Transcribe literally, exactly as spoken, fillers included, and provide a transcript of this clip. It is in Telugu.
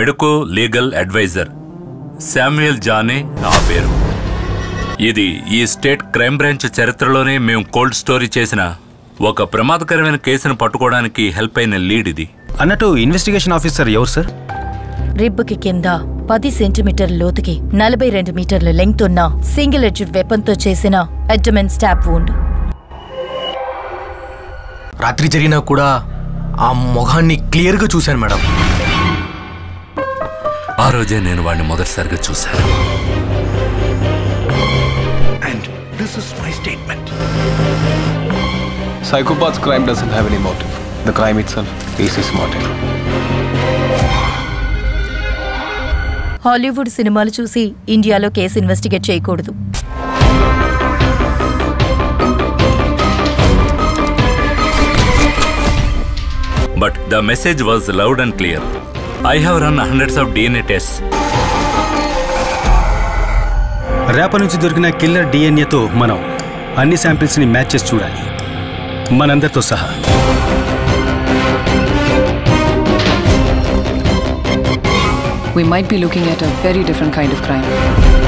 మెడికో లీగల్ అడ్వైజర్ శామ్యూయల్ జానే నా పేరు. ఇది ఈ స్టేట్ క్రైమ్ బ్రాంచ్ చరిత్రలోనే మేము కోల్డ్ స్టోరీ చేసిన ఒక ప్రమాదకరమైన కేసును పట్టుకోవడానికి హెల్ప్ అయిన లీడ్ ఇది. అన్నట్టు ఇన్వెస్టిగేషన్ ఆఫీసర్ ఎవరు సార్? రిబ్బకి కింద పది సెంటీమీటర్ లోతుకి నలభై రెండు మీటర్ల లెంగ్త్ ఉన్న సింగిల్ ఎడ్జ్ వెపన్ తో చేసిన అబ్డోమెన్ స్టాబ్ వౌండ్. రాత్రి జరిగినా కూడా ఆ మొగాన్ని క్లియర్ గా చూశాను మేడం. ఆ రోజే నేను వాడిని మొదటిసారిగా చూశాను. And this is my statement. Psychopath's crime doesn't have any motive. The crime itself is his motive. Hollywood సినిమాలు చూసి ఇండియాలో కేసు ఇన్వెస్టిగేట్ చేయకూడదు. But the message was loud and clear. I have run hundreds of D N A tests. Wrap నుంచి దొరికిన కిల్లర్ D N A తో మనం అన్ని శాంపిల్స్ ని మ్యాచ్ చేసి చూడాలి, మనందరితో సహా. We might be looking at a very different kind of crime.